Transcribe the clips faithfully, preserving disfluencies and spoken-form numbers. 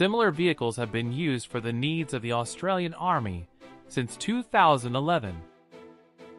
Similar vehicles have been used for the needs of the Australian Army since two thousand eleven.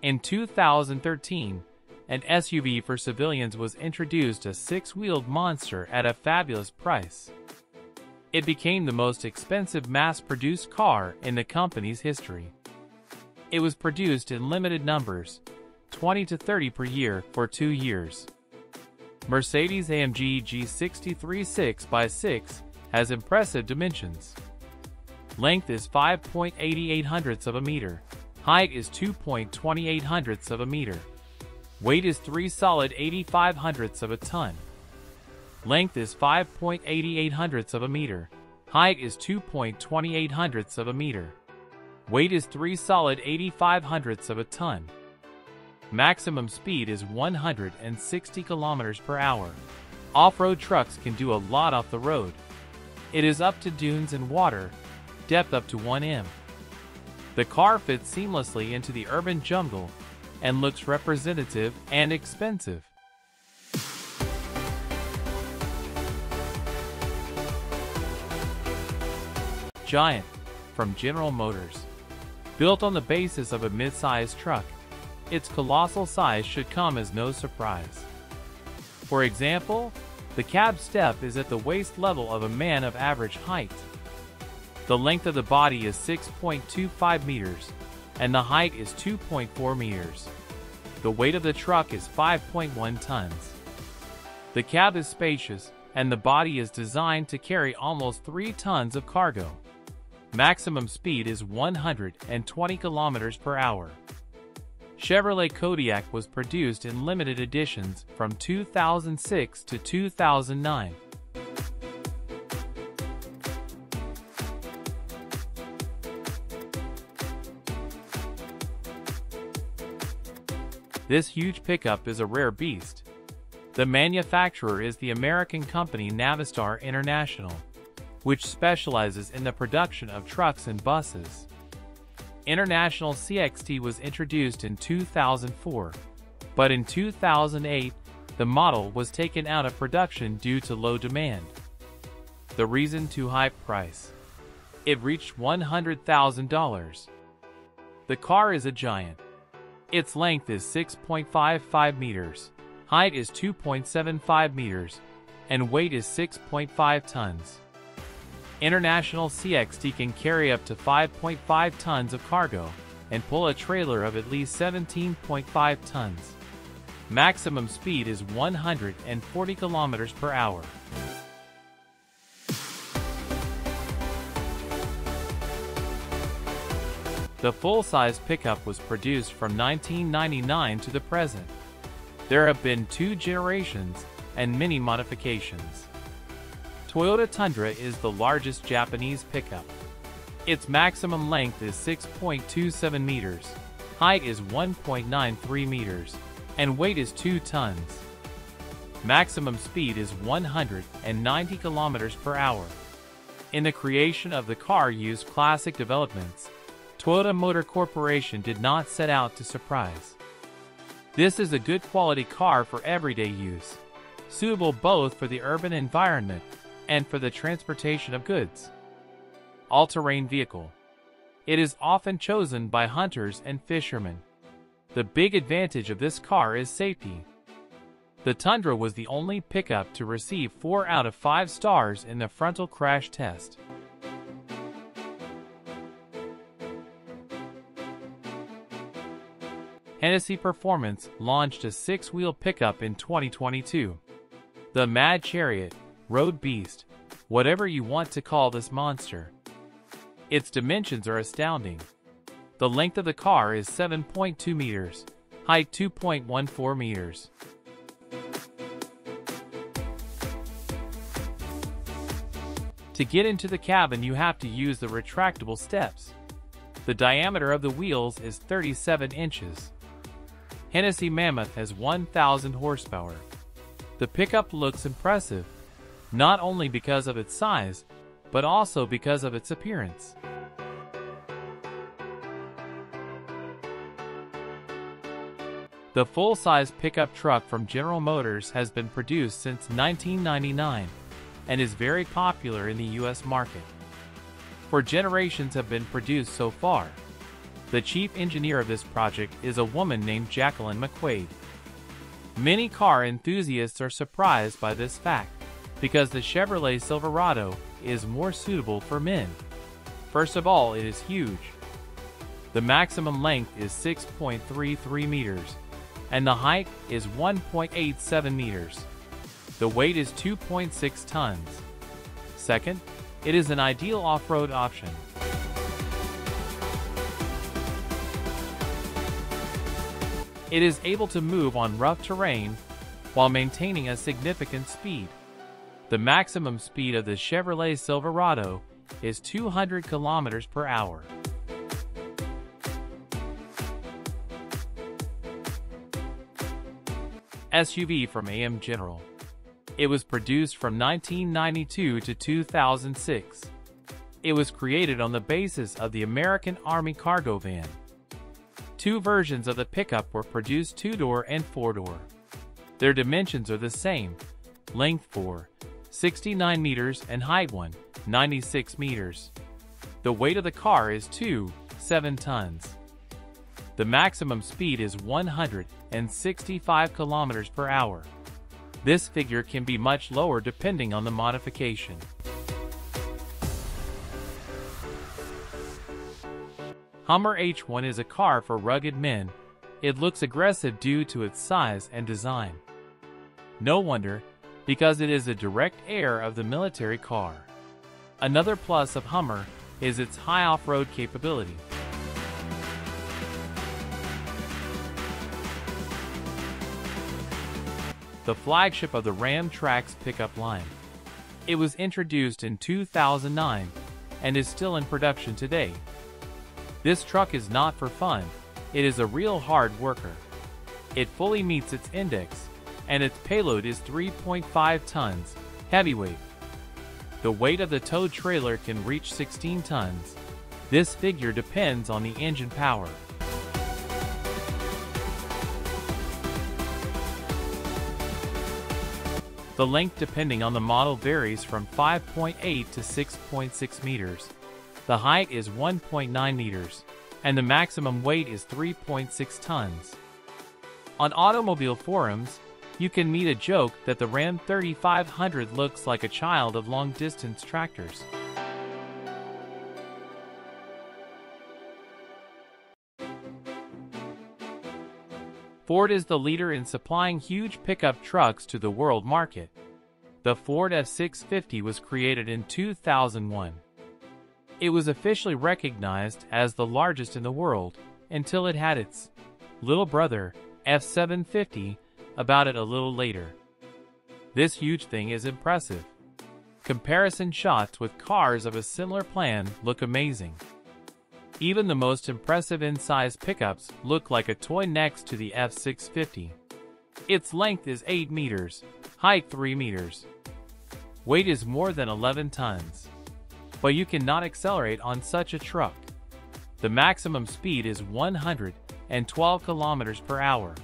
In two thousand thirteen, an S U V for civilians was introduced, a six-wheeled monster at a fabulous price. It became the most expensive mass-produced car in the company's history. It was produced in limited numbers, twenty to thirty per year, for two years. Mercedes-A M G G sixty-three six by six has impressive dimensions. Length is five point eight eight of a meter. Height is two point two eight of a meter. Weight is three solid eighty-five hundredths of a ton. Length is five point eight eight of a meter. Height is two point two eight of a meter. Weight is three solid eighty-five hundredths of a ton. Maximum speed is one hundred sixty kilometers per hour. Off-road trucks can do a lot off the road. It is up to dunes and water, depth up to one meter. The car fits seamlessly into the urban jungle and looks representative and expensive. Giant, from General Motors. Built on the basis of a mid-sized truck, its colossal size should come as no surprise. For example, the cab step is at the waist level of a man of average height. The length of the body is six point two five meters, and the height is two point four meters. The weight of the truck is five point one tons. The cab is spacious, and the body is designed to carry almost three tons of cargo. Maximum speed is one hundred twenty kilometers per hour. Chevrolet Kodiak was produced in limited editions from two thousand six to two thousand nine. This huge pickup is a rare beast. The manufacturer is the American company Navistar International, which specializes in the production of trucks and buses. International C X T was introduced in two thousand four, but in two thousand eight, the model was taken out of production due to low demand. The reason: too high price. It reached one hundred thousand dollars. The car is a giant. Its length is six point five five meters, height is two point seven five meters, and weight is six point five tons. International C X T can carry up to five point five tons of cargo and pull a trailer of at least seventeen point five tons. Maximum speed is one hundred forty kilometers per hour. The full-size pickup was produced from nineteen ninety-nine to the present. There have been two generations and many modifications. Toyota Tundra is the largest Japanese pickup. Its maximum length is six point two seven meters, height is one point nine three meters, and weight is two tons. Maximum speed is one hundred ninety kilometers per hour. In the creation of the car used classic developments, Toyota Motor Corporation did not set out to surprise. This is a good quality car for everyday use, suitable both for the urban environment and for the transportation of goods. All-terrain vehicle. It is often chosen by hunters and fishermen. The big advantage of this car is safety. The Tundra was the only pickup to receive four out of five stars in the frontal crash test. Hennessey Performance launched a six-wheel pickup in twenty twenty-two. The Mad Chariot, road beast, whatever you want to call this monster. Its dimensions are astounding. The length of the car is seven point two meters, height two point one four meters. To get into the cabin, you have to use the retractable steps. The diameter of the wheels is thirty-seven inches. Hennessey Mammoth has one thousand horsepower. The pickup looks impressive, not only because of its size, but also because of its appearance. The full-size pickup truck from General Motors has been produced since nineteen ninety-nine. and is very popular in the U S market. For generations have been produced so far. The chief engineer of this project is a woman named Jacqueline McQuaid. Many car enthusiasts are surprised by this fact, because the Chevrolet Silverado is more suitable for men. First of all, it is huge. The maximum length is six point three three meters, and the height is one point eight seven meters. The weight is two point six tons. Second, it is an ideal off-road option. It is able to move on rough terrain while maintaining a significant speed. The maximum speed of the Chevrolet Silverado is two hundred kilometers per hour. S U V from A M General. It was produced from nineteen ninety-two to two thousand six. It was created on the basis of the American Army cargo van. Two versions of the pickup were produced, two-door and four-door. Their dimensions are the same, length four, sixty-nine meters and height one, ninety-six meters. The weight of the car is two point seven tons. The maximum speed is one hundred sixty-five kilometers per hour. This figure can be much lower depending on the modification. Hummer H one is a car for rugged men. It looks aggressive due to its size and design. No wonder, because it is a direct heir of the military car. Another plus of Hummer is its high off-road capability. The flagship of the Ram Trax pickup line. It was introduced in two thousand nine and is still in production today. This truck is not for fun, it is a real hard worker. It fully meets its index, and its payload is three point five tons, heavyweight. The weight of the tow trailer can reach sixteen tons. This figure depends on the engine power. The length depending on the model varies from five point eight to six point six meters. The height is one point nine meters, and the maximum weight is three point six tons. On automobile forums, you can meet a joke that the Ram thirty-five hundred looks like a child of long-distance tractors. Ford is the leader in supplying huge pickup trucks to the world market. The Ford F six fifty was created in two thousand one. It was officially recognized as the largest in the world until it had its little brother, F seven fifty, about it a little later. This huge thing is impressive. Comparison shots with cars of a similar plan look amazing. Even the most impressive in-size pickups look like a toy next to the F six fifty. Its length is eight meters, height three meters. Weight is more than eleven tons. But you cannot accelerate on such a truck. The maximum speed is one hundred twelve kilometers per hour.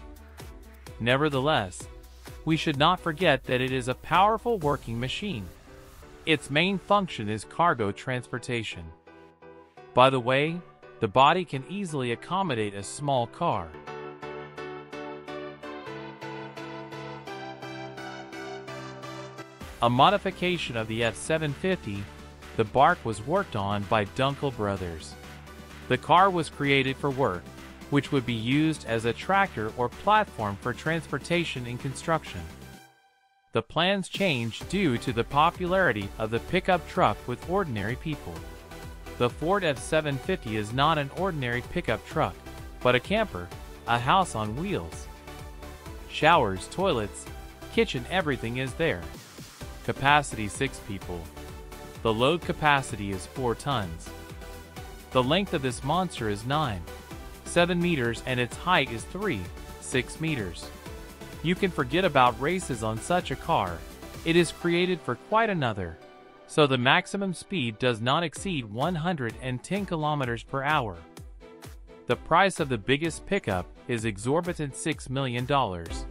Nevertheless, we should not forget that it is a powerful working machine. Its main function is cargo transportation. By the way, the body can easily accommodate a small car. A modification of the F seven fifty, the bark was worked on by Dunkel Brothers. The car was created for work, which would be used as a tractor or platform for transportation in construction. The plans changed due to the popularity of the pickup truck with ordinary people. The Ford F seven fifty is not an ordinary pickup truck, but a camper, a house on wheels. Showers, toilets, kitchen, everything is there. Capacity six people. The load capacity is four tons. The length of this monster is nine point seven meters and its height is three point six meters. You can forget about races on such a car. It is created for quite another. So the maximum speed does not exceed one hundred ten kilometers per hour. The price of the biggest pickup is exorbitant six million dollars.